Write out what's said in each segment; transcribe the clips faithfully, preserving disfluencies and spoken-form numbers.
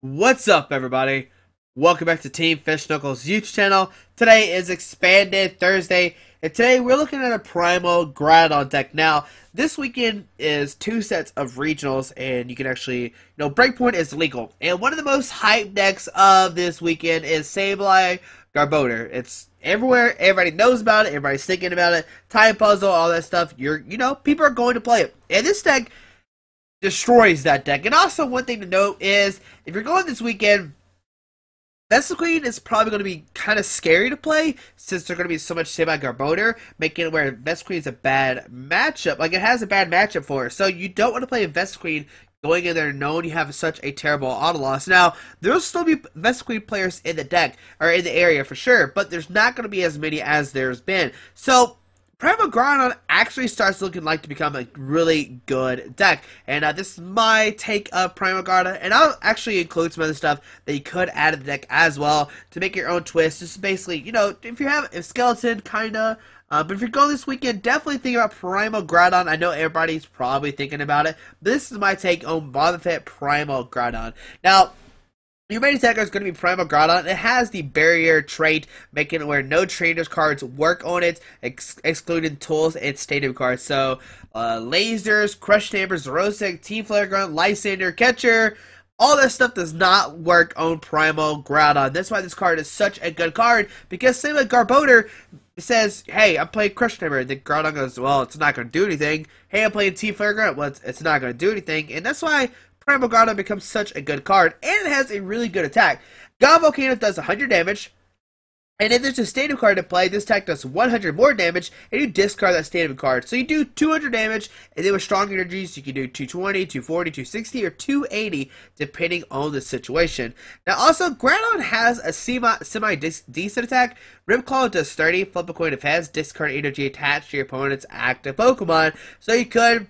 What's up, everybody? Welcome back to Team Fish Knuckles YouTube channel. Today is Expanded Thursday, and today we're looking at a Primal Groudon on deck. Now, this weekend is two sets of regionals, and you can actually, you know, Breakpoint is legal. And one of the most hyped decks of this weekend is Sableye Garbodor. It's everywhere, everybody knows about it, everybody's thinking about it. Time Puzzle, all that stuff. You're, you know, people are going to play it. And this deck destroys that deck. And also, one thing to note is if you're going this weekend, Vespiquen is probably going to be kind of scary to play since they're going to be so much Sableye Garbodor, making it where Vespiquen is a bad matchup. Like, it has a bad matchup for it. So you don't want to play Vespiquen going in there knowing you have such a terrible auto loss. Now, there'll still be Vespiquen players in the deck or in the area for sure, but there's not going to be as many as there's been. So Primal Groudon actually starts looking like to become a really good deck. And uh, this is my take of Primal Groudon. And I'll actually include some other stuff that you could add to the deck as well to make your own twist. Just basically, you know, if you have a Skeleton, kind of. Uh, but if you're going this weekend, definitely think about Primal Groudon. I know everybody's probably thinking about it. This is my take on Wobbuffet Primal Groudon. Now, your main attacker is going to be Primal Groudon. It has the barrier trait, making it where no trainers cards work on it, ex excluding tools and stadium cards. So, uh, lasers, Crush Damper, Xerosic, Team Flare Grunt, Lysander, Catcher, all that stuff does not work on Primal Groudon. That's why this card is such a good card, because Sableye Garbodor says, hey, I'm playing Crush Damper. Then Groudon goes, well, it's not going to do anything. Hey, I'm playing Team Flare Grunt. Well, it's, it's not going to do anything. And that's why Primal Groudon becomes such a good card, and it has a really good attack. God Volcano does one hundred damage, and if there's a stadium card to play, this attack does one hundred more damage, and you discard that stadium card. So you do two hundred damage, and then with Strong Energies, you can do two twenty, two forty, two sixty, or two eighty, depending on the situation. Now, also, Groudon has a semi-decent attack. Ripclaw does thirty, flip a coin if has, discard energy attached to your opponent's active Pokemon, so you could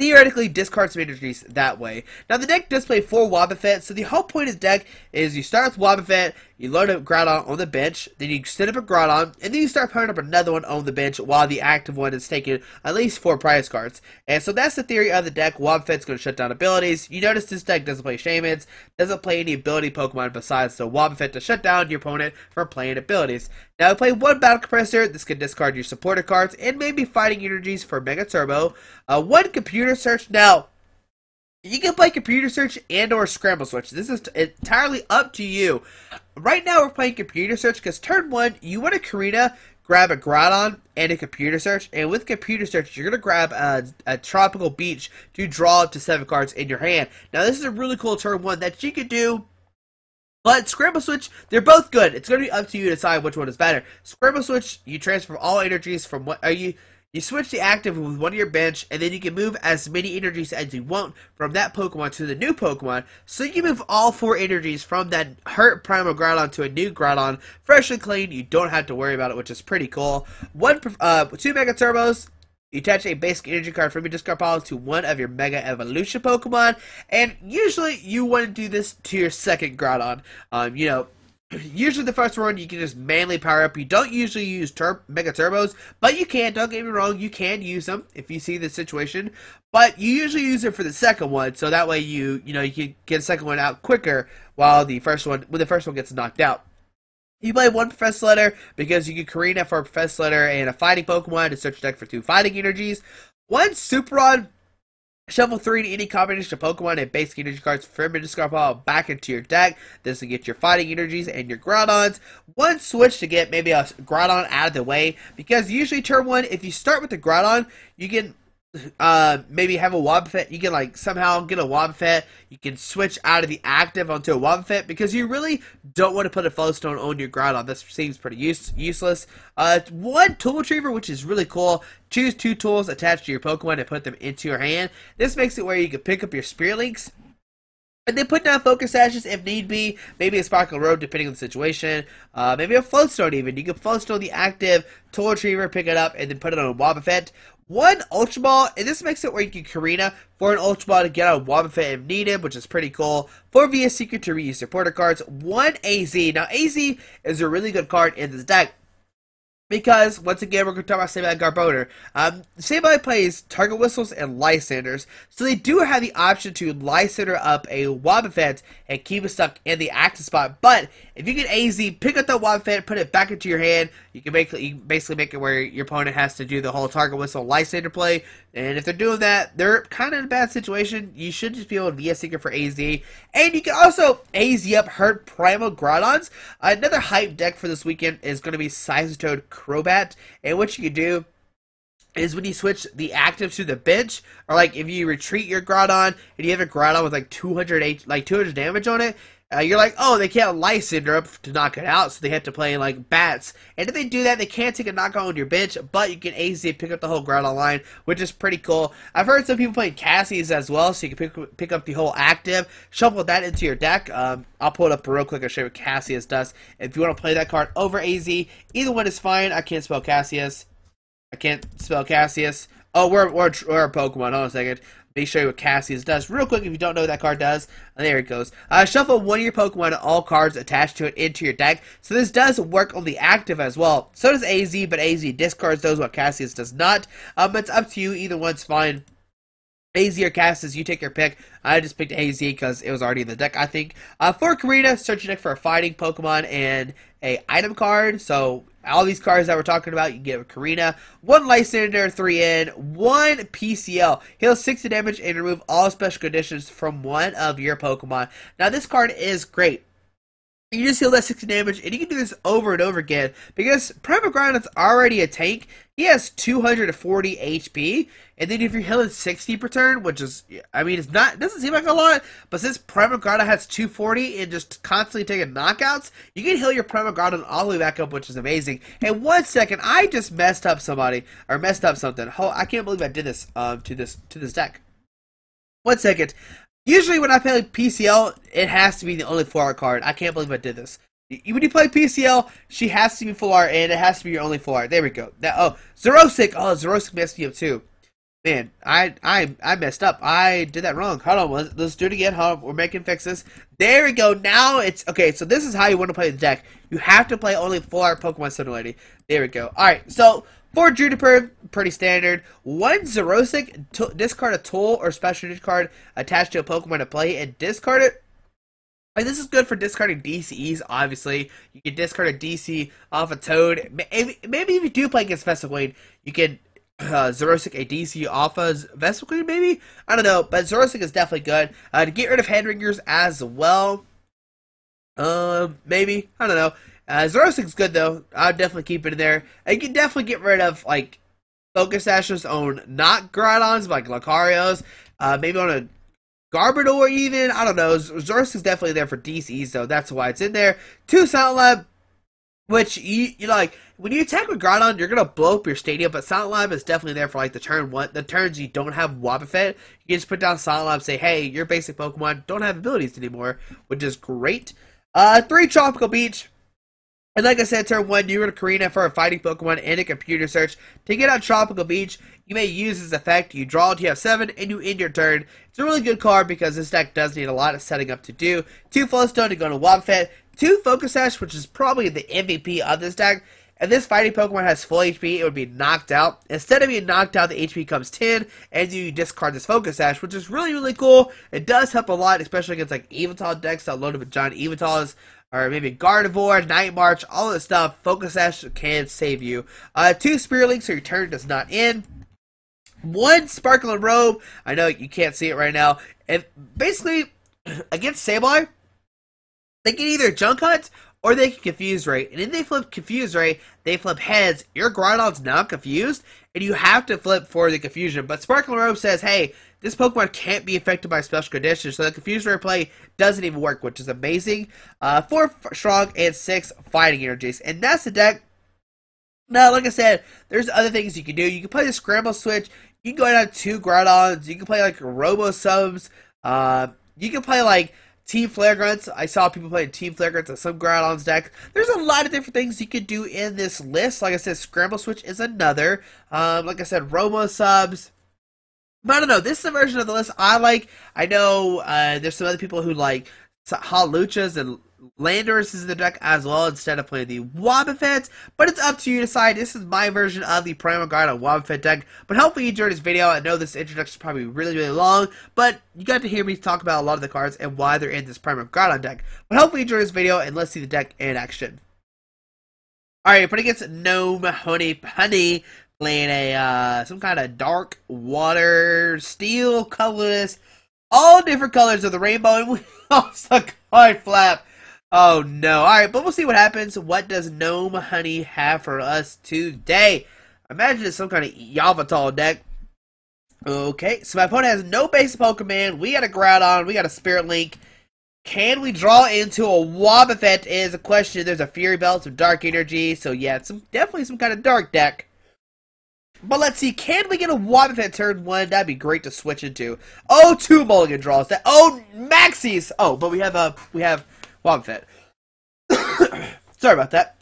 theoretically discard some energies that way. Now, the deck does play four Wobbuffet, so the whole point of the deck is you start with Wobbuffet, you load up Groudon on the bench, then you set up a Groudon, and then you start pairing up another one on the bench while the active one is taking at least four prize cards. And so that's the theory of the deck. Wobbuffet's going to shut down abilities. You notice this deck doesn't play Shamans, doesn't play any ability Pokemon besides the Wobbuffet to shut down your opponent from playing abilities. Now, we play one Battle Compressor. This could discard your supporter cards and maybe fighting energies for Mega Turbo. Uh, one Computer Search. Now, you can play Computer Search and or Scramble Switch. This is entirely up to you. Right now, we're playing Computer Search because turn one, you want a Karina, grab a Groudon, and a Computer Search. And with Computer Search, you're going to grab a, a Tropical Beach to draw up to seven cards in your hand. Now, this is a really cool turn one that you could do. But Scramble Switch, they're both good. It's going to be up to you to decide which one is better. Scramble Switch, you transfer all energies from what are you... You switch the active with one of your bench, and then you can move as many energies as you want from that Pokemon to the new Pokemon. So you can move all four energies from that hurt Primal Groudon to a new Groudon, fresh and clean. You don't have to worry about it, which is pretty cool. One, uh, two Mega Turbos. You attach a basic energy card from your discard pile to one of your Mega Evolution Pokemon, and usually you want to do this to your second Groudon. Um, you know, usually the first one you can just manually power up. You don't usually use tur Mega Turbos, but you can. Don't get me wrong, you can use them if you see the situation, but you usually use it for the second one, so that way you you know you can get the second one out quicker while the first one when the first one gets knocked out. You play one Professor Letter because you get Karina for a Professor Letter and a Fighting Pokemon to search your deck for two Fighting Energies. One Superon, shuffle three to any combination of Pokemon and basic energy cards from your discard pile back into your deck. This will get your Fighting Energies and your Groudons. One Switch to get maybe a Groudon out of the way, because usually turn one, if you start with the Groudon, you can uh, maybe have a Wobbuffet. You can like somehow get a Wobbuffet. You can switch out of the active onto a Wobbuffet because you really don't want to put a Flowstone on your Groudon. This seems pretty use useless. Uh, one Tool Retriever, which is really cool. Choose two tools attached to your Pokemon and put them into your hand. This makes it where you can pick up your Spear Links and then put down Focus Sashes if need be. Maybe a Sparkle Robe, depending on the situation. Uh, maybe a Floatstone even. You can Floatstone the active Tool Retriever, pick it up, and then put it on a Wobbuffet. One Ultra Ball, and this makes it where you can Karina for an Ultra Ball to get out of Wobbuffet if needed, which is pretty cool. Four Vs Seeker to reuse supporter cards. One A Z. Now, A Z is a really good card in this deck. Because, once again, we're going to talk about Sableye Garbodor. Um, Sableye plays Target Whistles and Lysanders, so they do have the option to Lysander up a Wobbuffet and keep it stuck in the active spot. But if you get A Z, pick up that Wobbuffet, put it back into your hand, you can, make, you can basically make it where your opponent has to do the whole Target Whistle Lysander play. And if they're doing that, they're kind of in a bad situation. You should just be able to Vs Seeker for A Z. And you can also A Z up Hurt Primal Groudons. Another hype deck for this weekend is going to be Scyther-Toad Crobat, and what you can do is when you switch the active to the bench, or like if you retreat your Groudon and you have a Groudon with like two hundred, like two hundred damage on it, uh, you're like, oh, they can't Lysander up to knock it out, so they have to play like bats. And if they do that, they can't take a knockout on your bench, but you can A Z pick up the whole Groudon line, which is pretty cool. I've heard some people playing Cassius as well, so you can pick, pick up the whole active, shuffle that into your deck. Um, I'll pull it up real quick and show you what Cassius does. If you want to play that card over A Z, either one is fine. I can't spell Cassius. I can't spell Cassius. Oh, we're, we're, we're a Pokemon. Hold on a second. Let me show you what Cassius does real quick if you don't know what that card does. There it goes. Uh, shuffle one of your Pokemon, all cards attached to it, into your deck. So this does work on the active as well. So does A Z, but A Z discards those while Cassius does not. Um, it's up to you. Either one's fine. A Z or Cassius, you take your pick. I just picked A Z because it was already in the deck, I think. Uh, for Karina, search your deck for a fighting Pokemon and a item card. So all these cards that we're talking about, you can get with Karina. One Lysander, three in, one P C L. Heal sixty damage and remove all special conditions from one of your Pokemon. Now this card is great. You just heal that sixty damage, and you can do this over and over again because Primal Groudon's already a tank. He has two hundred forty H P, and then if you're healing sixty per turn, which is, I mean, it's not, it doesn't seem like a lot, but since Primal Groudon has two forty and just constantly taking knockouts, you can heal your Primal Groudon all the way back up, which is amazing. And one second, I just messed up somebody or messed up something. Oh, I can't believe I did this um to this to this deck. One second. Usually when I play P C L, it has to be the only full art card. I can't believe I did this. When you play P C L, she has to be full art, and it has to be your only full art. There we go. Now, oh, Xerosic. Oh, Xerosic messed me up too. Man, I I I messed up. I did that wrong. Hold on, let's, let's do it again. Hold on, we're making fixes. There we go. Now it's okay. So this is how you want to play the deck. You have to play only full art Pokemon Center Lady. There we go. All right. So for Juniper, pretty standard. One Xerosic, discard a tool or special energy card attached to a Pokemon to play and discard it. And this is good for discarding D C Es, obviously. You can discard a D C off a Toad. Maybe, maybe if you do play against Vespiquen, you can Uh, Xerosic a D C off of Vespiquen, maybe? I don't know, but Xerosic is definitely good. Uh, to get rid of Headringers as well. Um, maybe? I don't know. Uh, Xerosic's good, though. I'll definitely keep it in there. And you can definitely get rid of, like, Focus Sash's own not Groudons, like Lucario's. Uh, maybe on a Garbodor, even? I don't know. Xerosic's definitely there for D Cs, though. That's why it's in there. Two Silent Lab, which, you, you know, like, when you attack with Groudon, you're going to blow up your stadium, but Silent Lab is definitely there for, like, the turn one. The turns you don't have Wobbuffet, you can just put down Silent Lab and say, hey, your basic Pokemon don't have abilities anymore, which is great. Uh, three Tropical Beach. And like I said, turn one, you go to Karina for a fighting Pokemon and a computer search. To get out Tropical Beach, you may use this effect. You draw until you have seven, and you end your turn. It's a really good card because this deck does need a lot of setting up to do. Two Flowstone to go to Wobbuffet. Two Focus Sash, which is probably the M V P of this deck. If this fighting Pokemon has full H P, it would be knocked out. Instead of being knocked out, the H P becomes ten, and you discard this Focus Sash, which is really, really cool. It does help a lot, especially against like Yveltal decks that loaded with giant Yveltals, or maybe Gardevoir, Night March, all that stuff. Focus Sash can save you. Uh, two Spearling, so your turn does not end. One Sparkling Robe. I know you can't see it right now. And basically, against Sableye, they can either Junk Hunt or they can Confuse Ray. And if they flip Confuse Ray, they flip heads. Your Groudon's now confused, and you have to flip for the confusion. But Sparkling Robe says, hey, this Pokemon can't be affected by special conditions, so the Confuse Ray play doesn't even work, which is amazing. Uh, four Strong and six Fighting Energies. And that's the deck. Now, like I said, there's other things you can do. You can play the Scramble Switch. You can go down two Groudons. You can play, like, Robo-Subs. Uh, you can play, like, Team Flare Grunts. I saw people playing Team Flare Grunts on some Groudon's deck. There's a lot of different things you could do in this list. Like I said, Scramble Switch is another. Um, like I said, Robo-Subs. But I don't know. This is a version of the list I like. I know uh, there's some other people who like Hawluchas and Landorus is in the deck as well instead of playing the Wobbuffet, but it's up to you to decide. This is my version of the Primal Guard on Wobbuffet deck, but hopefully you enjoyed this video. I know this introduction is probably really, really long, but you got to hear me talk about a lot of the cards and why they're in this Primal Guard on deck. But hopefully you enjoyed this video, and let's see the deck in action. Alright, putting against Gnome Honey Honey, playing a uh, some kind of dark water, steel, colorless, all different colors of the rainbow, and we lost a card flap. Oh no. Alright, but we'll see what happens. What does Gnome Honey have for us today? I imagine it's some kind of Yveltal deck. Okay, so my opponent has no basic Pokemon. We got a Groudon, we got a Spirit Link. Can we draw into a Wobbuffet is a question. There's a Fury Belt, some Dark Energy, so yeah, it's some, definitely some kind of dark deck. But let's see, can we get a Wobbuffet turn one? That'd be great to switch into. Oh, two Mulligan draws that. Oh, Maxis. Oh, but we have a we have Wobbuffet. Sorry about that.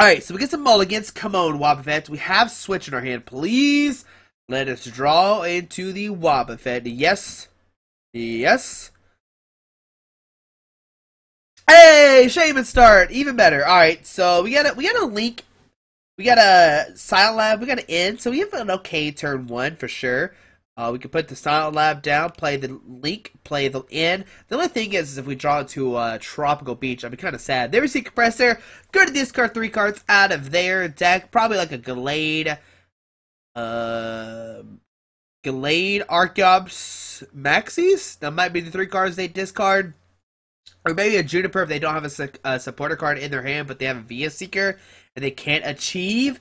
All right, so we get some Mulligans. Come on, Wobbuffet. We have Switch in our hand. Please let us draw into the Wobbuffet. Yes, yes. Hey, Shaman start, even better. All right, so we got a we got a link, we got a Silent Lab, we got an end. So we have an okay turn one for sure. Uh, we can put the Silent Lab down, play the link, play the end. The only thing is, is if we draw into uh, Tropical Beach, I'd be kind of sad. There we see Compressor. Go to discard three cards out of their deck, probably like a Gallade, uh, Gallade, Archeops, Maxis. That might be the three cards they discard. Or maybe a Juniper if they don't have a, su a supporter card in their hand, but they have a Vs Seeker, and they can't achieve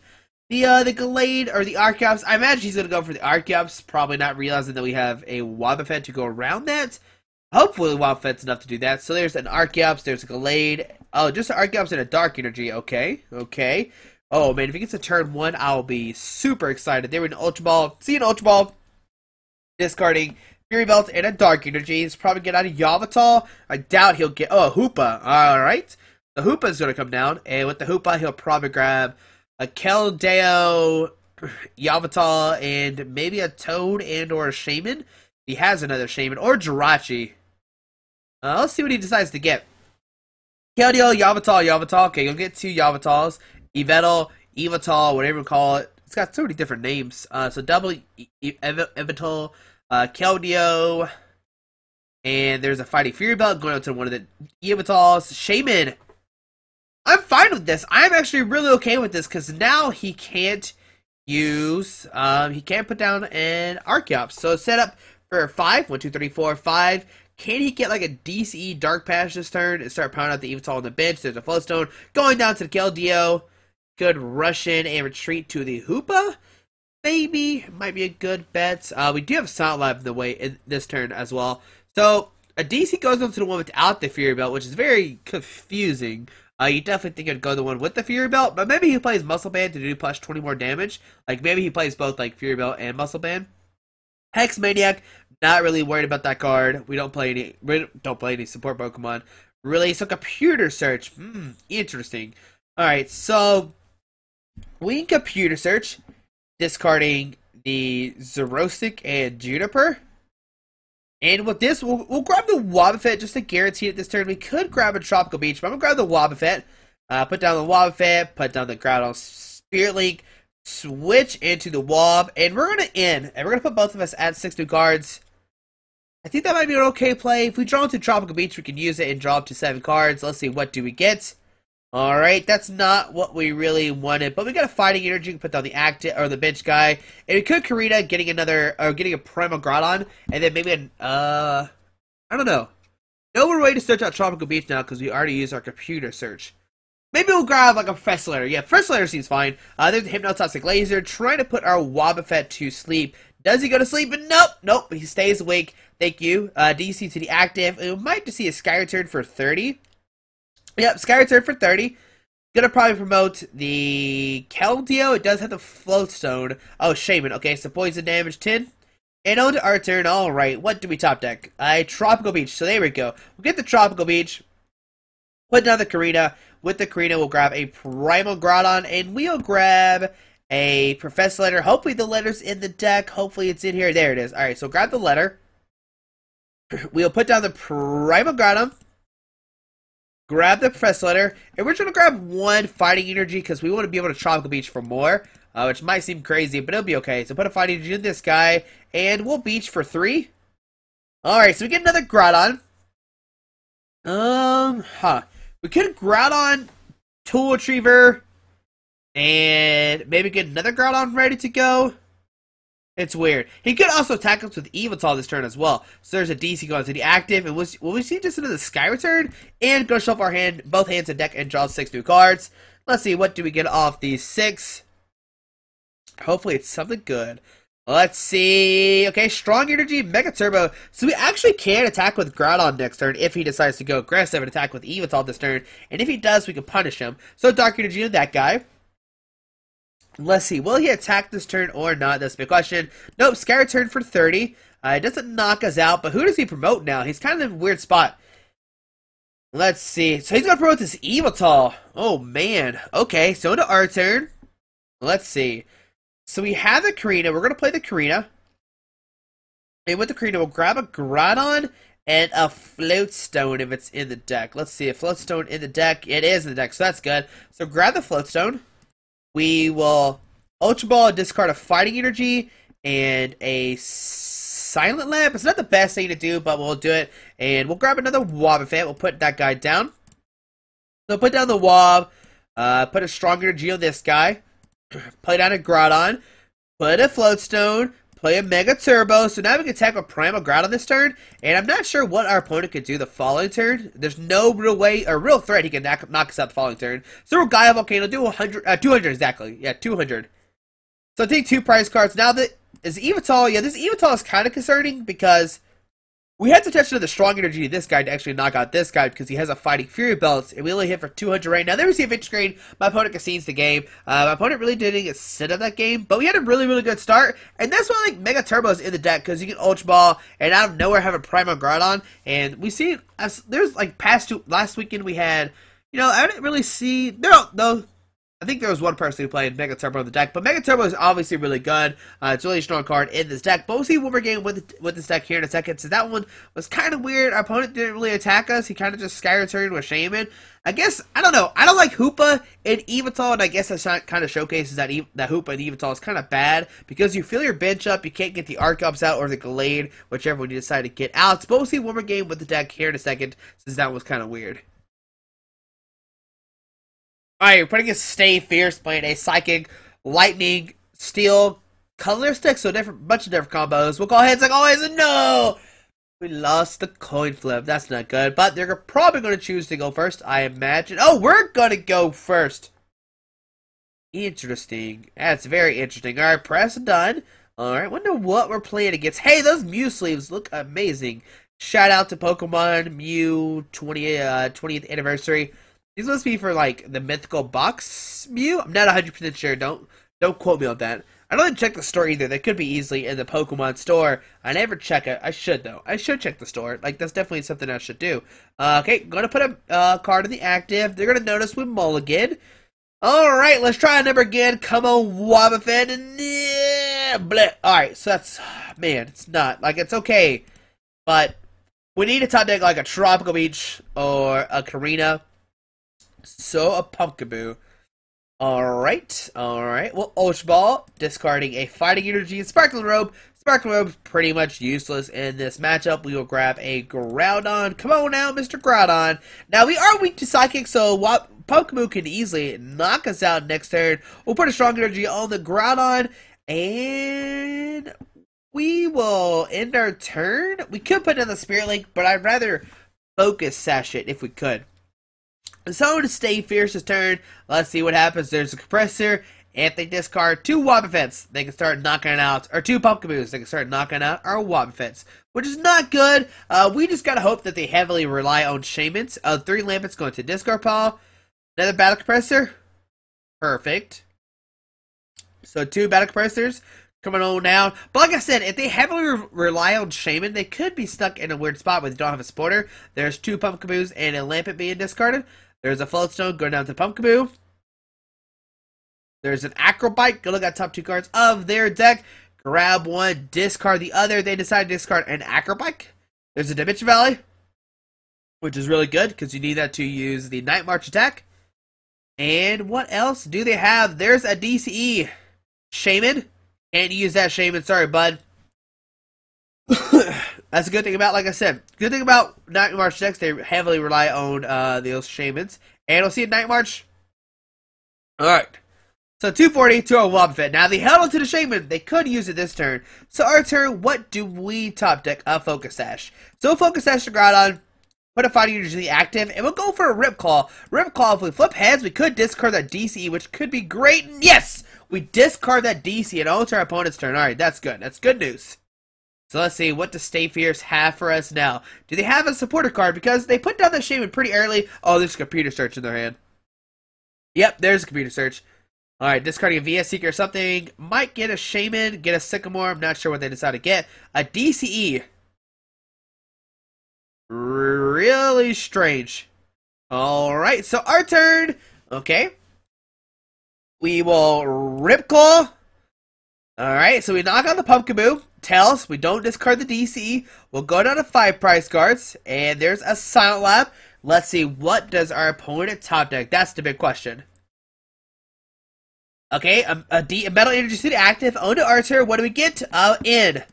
the uh, the Gallade or the Archeops. I imagine he's going to go for the Archeops, probably not realizing that we have a Wobbuffet to go around that. Hopefully Wobbuffet's enough to do that. So there's an Archeops, there's a Gallade. Oh, just an Archeops and a Dark Energy. Okay, okay. Oh, man, if he gets a turn one, I'll be super excited. They were an Ultra Ball. See an Ultra Ball. Discarding Fury Belt and a Dark Energy. He's probably get out of Yveltal. I doubt he'll get... Oh, a Hoopa. Alright. The Hoopa's going to come down. And with the Hoopa, he'll probably grab a Keldeo, Yveltal, and maybe a Toad and or a Shaman. He has another Shaman. Or Jirachi. Uh, let's see what he decides to get. Keldeo, Yveltal, Yveltal. Okay, you'll get two Yveltals. Yveltal, Yveltal, whatever you call it. It's got so many different names. Uh, so double Yveltal... Uh, Keldeo, and there's a Fighting Fury Belt going up to one of the Yveltals. Shaman, I'm fine with this. I'm actually really okay with this because now he can't use, um, he can't put down an Archeops. So set up for five, one, two, three, four, five. Can he get like a D C E Dark Patch this turn and start pounding out the Yveltal on the bench? There's a Flowstone going down to the Keldeo. Good rush in and retreat to the Hoopa. Maybe might be a good bet. Uh, we do have Silent Lab in the way in this turn as well. So a D C goes on to the one without the Fury Belt, which is very confusing. Uh, you definitely think it'd go to the one with the Fury Belt, but maybe he plays Muscle Band to do plus twenty more damage. Like maybe he plays both like Fury Belt and Muscle Band. Hex Maniac, not really worried about that card. We don't play any we don't play any support Pokemon. Really, so Computer Search. Hmm, interesting. Alright, so we can Computer Search. Discarding the Xerosic and Juniper. And with this, we'll, we'll grab the Wobbuffet just to guarantee it this turn. We could grab a Tropical Beach, but I'm going to grab the Wobbuffet. Uh, put down the Wobbuffet, put down the Groudon Spirit Link, switch into the Wob, and we're going to end. And we're going to put both of us at six new cards. I think that might be an okay play. If we draw into Tropical Beach, we can use it and draw up to seven cards. Let's see, what do we get? Alright, that's not what we really wanted, but we got a Fighting Energy, we can put down the active or the bench guy, and we could Karina getting another, or getting a Primal Groudon, and then maybe an, uh, I don't know. No more way to search out Tropical Beach now, because we already used our Computer Search. Maybe we'll grab, like, a Fressilator. Yeah, Fressilator seems fine. Uh, there's the Hypnotoxic Laser, trying to put our Wobbuffet to sleep. Does he go to sleep? Nope, nope, he stays awake. Thank you. Uh, D C to the active, and we might just see a Sky Return for thirty. Yep, Sky Return for thirty. Gonna probably promote the Keldeo. It does have the Flowstone. Oh, Shaman. Okay, so poison damage ten. And on to our turn. Alright, what do we top deck? A Tropical Beach. So there we go. We'll get the Tropical Beach. Put down the Karina. With the Karina, we'll grab a Primal Groudon. And we'll grab a Professor Letter. Hopefully the letter's in the deck. Hopefully it's in here. There it is. Alright, so grab the letter. We'll put down the Primal Groudon. grab the press letter, and we're gonna grab one fighting energy because we want to be able to Tropical Beach for more, uh, which might seem crazy, but it'll be okay. So put a fighting energy in this guy, and we'll beach for three. Alright, so we get another Groudon. Um, huh. We could Groudon, Tool Retriever, and maybe get another Groudon ready to go. It's weird. He could also attack us with Yveltal this turn as well. So there's a D C going to the active, and we'll, will we see just another Sky Return? And go shuffle our hand, both hands and deck, and draw six new cards. Let's see, what do we get off these six? Hopefully it's something good. Let's see. Okay, Strong Energy, Mega Turbo. So we actually can attack with Groudon next turn if he decides to go aggressive and attack with Yveltal this turn. And if he does, we can punish him. So Dark Energy on that guy. Let's see. Will he attack this turn or not? That's the question. Nope. Sky Return for thirty. Uh, it doesn't knock us out, but who does he promote now? He's kind of in a weird spot. Let's see. So he's going to promote this Yveltal. Oh, man. Okay. So into our turn. Let's see. So we have the Karina. We're going to play the Karina. And with the Karina, we'll grab a Groudon and a Floatstone if it's in the deck. Let's see. A Floatstone in the deck. It is in the deck, so that's good. So grab the Floatstone. We will Ultra Ball, discard a Fighting Energy, and a Silent Lab. It's not the best thing to do, but we'll do it. And we'll grab another Wobbuffet. We'll put that guy down. So put down the Wob. Uh, put a Strong Energy on this guy. Play down a Groudon. Put a Floatstone. Play a Mega Turbo. So now we can attack with Primal Groudon this turn. And I'm not sure what our opponent could do the following turn. There's no real way or real threat he can knock, knock us out the following turn. So we'll Gaia Volcano. Do one hundred, uh, two hundred exactly. Yeah, two hundred. So I take two prize cards. Now that is Yveltal. Yeah, this Yveltal is kind of concerning because we had to touch another Strong Energy to this guy to actually knock out this guy because he has a Fighting Fury Belt, and we only hit for two hundred right now. There we see a victory screen. My opponent concedes the game. Uh, my opponent really didn't get sit on that game, but we had a really, really good start, and that's why I like Mega Turbo's in the deck because you can Ultra Ball and out of nowhere have a Primal Groudon, and we see there's like past two last weekend we had, you know, I didn't really see no no. I think there was one person who played Mega Turbo in the deck, but Mega Turbo is obviously really good. Uh, it's a really strong card in this deck, but we'll see one more game with, with this deck here in a second. So that one was kind of weird. Our opponent didn't really attack us. He kind of just Sky Returned with Shaman. I guess, I don't know, I don't like Hoopa and Yveltal, and I guess that kind of showcases that e that Hoopa and Yveltal is kind of bad, because you fill your bench up, you can't get the Archeops out or the Gallade, whichever one you decide to get out. But we'll see one more game with the deck here in a second, since that was kind of weird. Alright, we're putting a Stay Fierce, playing a Psychic, Lightning, Steel, Color Stick, so different, bunch of different combos. We'll call heads like always, and no! We lost the coin flip, that's not good, but they're probably going to choose to go first, I imagine. Oh, we're going to go first! Interesting, that's very interesting. Alright, press done. Alright, wonder what we're playing against. Hey, those Mew sleeves look amazing. Shout out to Pokemon Mew twentieth anniversary. These must be for, like, the mythical box Mew? I'm not one hundred percent sure. Don't don't quote me on that. I don't even check the store either. They could be easily in the Pokemon store. I never check it. I should, though. I should check the store. Like, that's definitely something I should do. Uh, okay, going to put a uh, card in the active. They're going to notice we mulligan. All right, let's try a number again. Come on, Wobbuffet. And yeah, bleh. All right, so that's... Man, it's not. Like, it's okay. But we need a top deck like a Tropical Beach or a Karina. So, a Pumpkaboo. Alright, alright. Well, Ultra Ball, discarding a Fighting Energy. Sparkling Robe. Sparkling Robe's pretty much useless in this matchup. We will grab a Groudon. Come on now, Mister Groudon. Now, we are weak to Psychic, so Pumpkaboo can easily knock us out next turn. We'll put a Strong Energy on the Groudon, and we will end our turn. We could put in the Spirit Link, but I'd rather Focus Sash it if we could. So to Stay Fierce this turn, let's see what happens. There's a Compressor. If they discard two Wobbuffets, they can start knocking out, or two Pumpkaboos, they can start knocking out our Wobbuffets, which is not good. Uh, we just gotta hope that they heavily rely on Shamans. Uh, three Lampets going to discard pile. Another Battle Compressor. Perfect. So two Battle Compressors. Coming on down. But like I said, if they heavily re rely on Shaman, they could be stuck in a weird spot where they don't have a supporter. There's two Pumpkaboos and a Lampet being discarded. There's a Floatstone going down to Pumpkaboo. There's an Acrobike. Go look at top two cards of their deck. Grab one, discard the other. They decide to discard an Acrobike. There's a Dimension Valley. which is really good because you need that to use the Night March attack. And what else do they have? There's a D C E. Shaman. Can't use that, Shaman. Sorry, bud. That's a good thing about, like I said, good thing about Night March decks, they heavily rely on uh, those Shamans. And we'll see you Night March. Alright. So two forty to our Wobbuffet. Now, they held on to the Shaman. They could use it this turn. So our turn, what do we top deck? A Focus Sash. So Focus Sash to Groudon. Put a Fighting Energy active, and we'll go for a Ripclaw. Ripclaw, if we flip heads, we could discard that D C E, which could be great. And yes! We discard that D C E and alter our opponent's turn. Alright, that's good. That's good news. So let's see what does Stay Fierce have for us now. Do they have a supporter card? Because they put down the Shaman pretty early. Oh, there's Computer Search in their hand. Yep, there's a Computer Search. Alright, discarding a Vs Seeker or something. Might get a Shaman, get a Sycamore. I'm not sure what they decide to get. A D C E. Really strange. Alright, so our turn. Okay. We will Ripclaw. Alright, so we knock on the Pumpkaboo. Tails, we don't discard the D C E. We'll go down to five prize cards. And there's a Silent Lab. Let's see, what does our opponent top deck? That's the big question. Okay, a, a, D, a Metal Energy Suit active. Onto our turn. What do we get? Uh, in.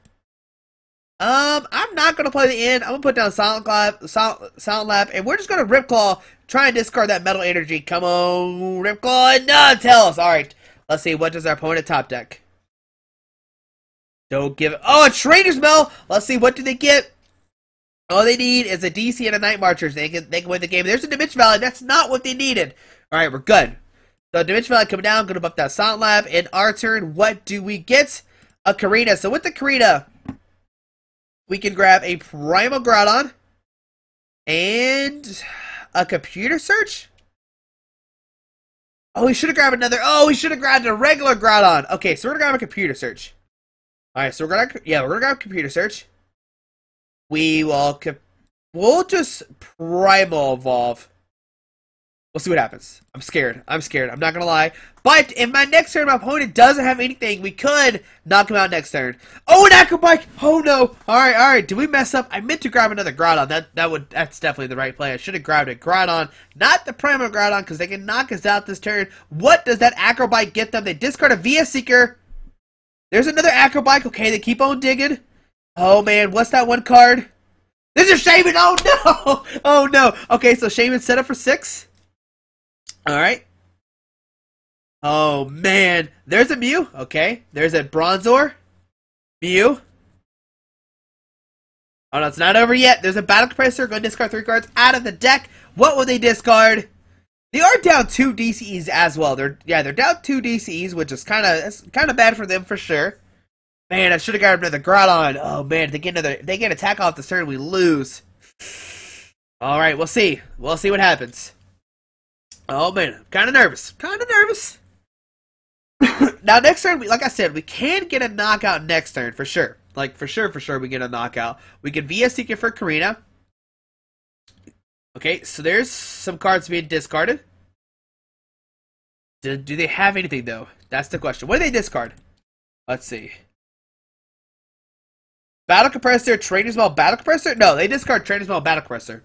Um, I'm not going to play the end. I'm going to put down Silent Lab, Silent, Silent Lab, and we're just going to Ripclaw, try and discard that Metal Energy. Come on, Ripclaw, no, tell us. Alright, let's see, what does our opponent top deck? Don't give it. Oh, it's Trainer's Bell. Let's see, what do they get? All they need is a D C and a Night Marchers. They can, they can win the game. There's a Dimension Valley. That's not what they needed. Alright, we're good. So, Dimension Valley coming down, going to buff that Silent Lab. In our turn, what do we get? A Karina. So, with the Karina, we can grab a Primal Groudon and a Computer Search. Oh, we should have grabbed another. Oh, we should have grabbed a regular Groudon. Okay, so we're going to grab a Computer Search. All right, so we're going to, yeah, we're going to grab a Computer Search. We will, we'll just Primal Evolve. We'll see what happens. I'm scared. I'm scared. I'm not going to lie. But if my next turn, my opponent doesn't have anything, we could knock him out next turn. Oh, an Acrobike! Oh, no. All right, all right. Did we mess up? I meant to grab another Groudon. That, that would, that's definitely the right play. I should have grabbed a Groudon, not the Primal Groudon, because they can knock us out this turn. What does that Acrobike get them? They discard a Vs Seeker. There's another Acrobike. Okay, they keep on digging. Oh, man. What's that one card? This is Shaman. Oh, no. Oh, no. Okay, so Shaman set up for six. Alright. Oh, man. There's a Mew. Okay. There's a Bronzor. Mew. Oh, no, it's not over yet. There's a Battle Compressor. Going to discard three cards out of the deck. What will they discard? They are down two D C Es as well. They're Yeah, they're down two D C Es, which is kind of kind of bad for them for sure. Man, I should have got another Groudon. Oh, man. They get another, they get attack off this turn. We lose. Alright, we'll see. We'll see what happens. Oh, man. I'm kind of nervous. Kind of nervous. Now, next turn, we, like I said, we can get a knockout next turn, for sure. Like, for sure, for sure, we get a knockout. We can Vs Seeker for Karina. Okay, so there's some cards being discarded. Do, do they have anything, though? That's the question. What do they discard? Let's see. Battle Compressor, Trainer's Ball, Battle Compressor? No, they discard Trainer's Ball, Battle Compressor.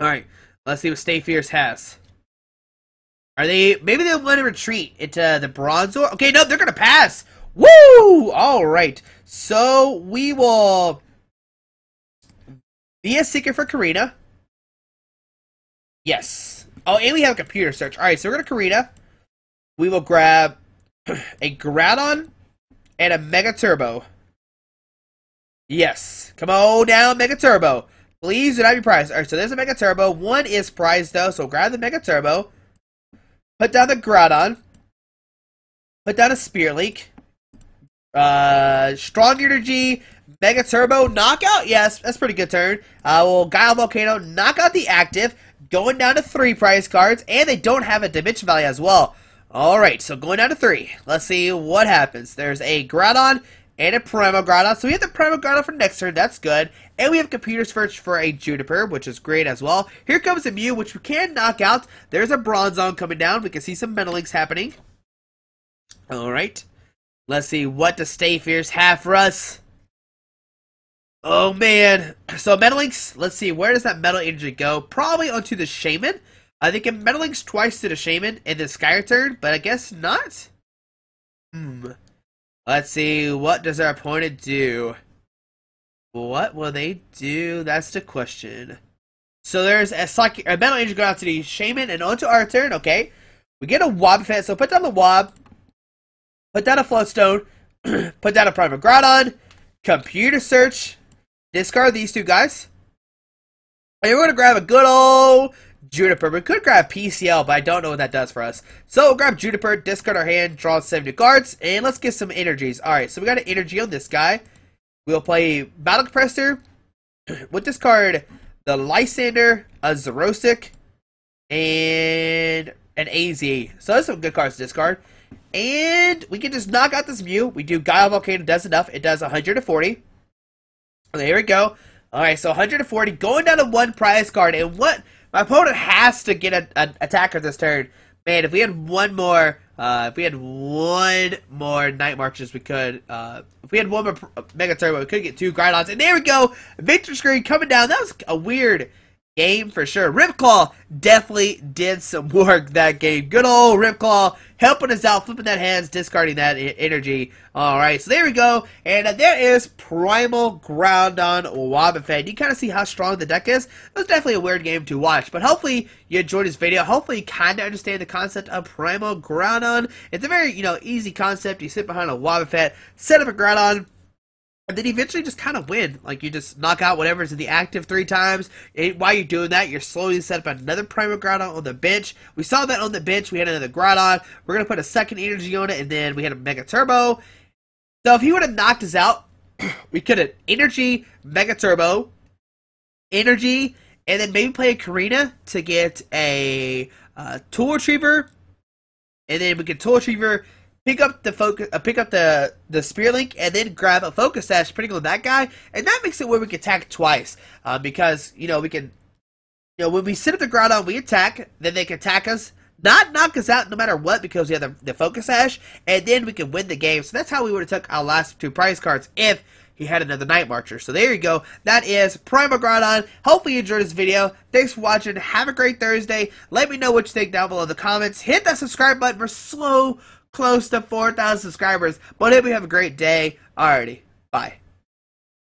All right, let's see what Stay Fierce has. Are they, maybe they want to retreat into the Bronzor? Okay, no, they're going to pass. Woo! All right. So we will be a Seeker for Karina. Yes. Oh, and we have a Computer Search. All right, so we're going to Karina. We will grab a Groudon and a Mega Turbo. Yes. Come on down, Mega Turbo. Please do not be prized. Alright, so there's a Mega Turbo. One is prized, though, so grab the Mega Turbo. Put down the Groudon. Put down a Spear Leak. Uh, Strong Energy. Mega Turbo. Knockout. Yes, that's a pretty good turn. Uh, we'll Guile Volcano. Knock out the active. Going down to three prize cards. And they don't have a Dimension Valley as well. Alright, so going down to three. Let's see what happens. There's a Groudon and a Primal Groudon. So we have the Primal Groudon for next turn. That's good. And we have Computer Search for a Juniper, which is great as well. Here comes a Mew, which we can knock out. There's a Bronzong coming down. We can see some Metalinks happening. Alright. Let's see what the Stay Fierce have for us. Oh man, so Metalinx, let's see, where does that Metal Energy go? Probably onto the Shaman. I think it Metalinx twice to the Shaman and then Sky Return, but I guess not? Hmm. Let's see, what does our opponent do? What will they do? That's the question. So there's a, psychic, a Metal Energy go out to the Shaman and onto our turn, okay. We get a Wobbuffet, so put down the Wob, put down a Floatstone, put down a Primal Groudon, Computer Search, discard these two guys, and we're gonna grab a good old Juniper. We could grab P C L, but I don't know what that does for us. So we'll grab Juniper, discard our hand, draw seven new cards, and let's get some energies. Alright, so we got an energy on this guy. We'll play Battle Compressor. We'll discard the Lysander, a Xerosic, and an A Z. So that's some good cards to discard. And we can just knock out this Mew. We do Guile Volcano, does enough. It does one hundred forty. Okay, here we go. Alright, so one hundred forty, going down to one prize card. And what? My opponent has to get an attacker this turn. Man, if we had one more, uh, if we had one more Night Marches, we could, uh, if we had one more Mega Turbo, we could get two Groudons. And there we go! Victory screen coming down. That was a weird game for sure. Ripclaw definitely did some work that game. Good old Ripclaw helping us out, flipping that hands, discarding that energy. Alright, so there we go. And uh, there is Primal Groudon Wobbuffet. You kind of see how strong the deck is. It was definitely a weird game to watch. But hopefully you enjoyed this video. Hopefully you kind of understand the concept of Primal Groudon. It's a very, you know, easy concept. You sit behind a Wobbuffet, set up a Groudon, and then eventually just kind of win. Like, you just knock out whatever's in the active three times. And while you're doing that, you're slowly set up another Primal Groudon on the bench. We saw that on the bench. We had another Groudon. We're going to put a second energy on it, and then we had a Mega Turbo. So if he would have knocked us out, we could have energy, Mega Turbo, energy, and then maybe play a Karina to get a uh, Tool Retriever. And then we could Tool Retriever, pick up the focus, uh, pick up the the spear link, and then grab a Focus Sash, putting on that guy, and that makes it where we can attack twice, uh, because you know we can, you know, when we sit at the Groudon, we attack, then they can attack us, not knock us out no matter what, because we have the, the Focus Sash, and then we can win the game. So that's how we would have took our last two prize cards if he had another Night Marcher. So there you go. That is Primal Groudon. Hopefully you enjoyed this video. Thanks for watching. Have a great Thursday. Let me know what you think down below in the comments. Hit that subscribe button. We're slow. Close to four thousand subscribers, but hope you have a great day. Alrighty, bye.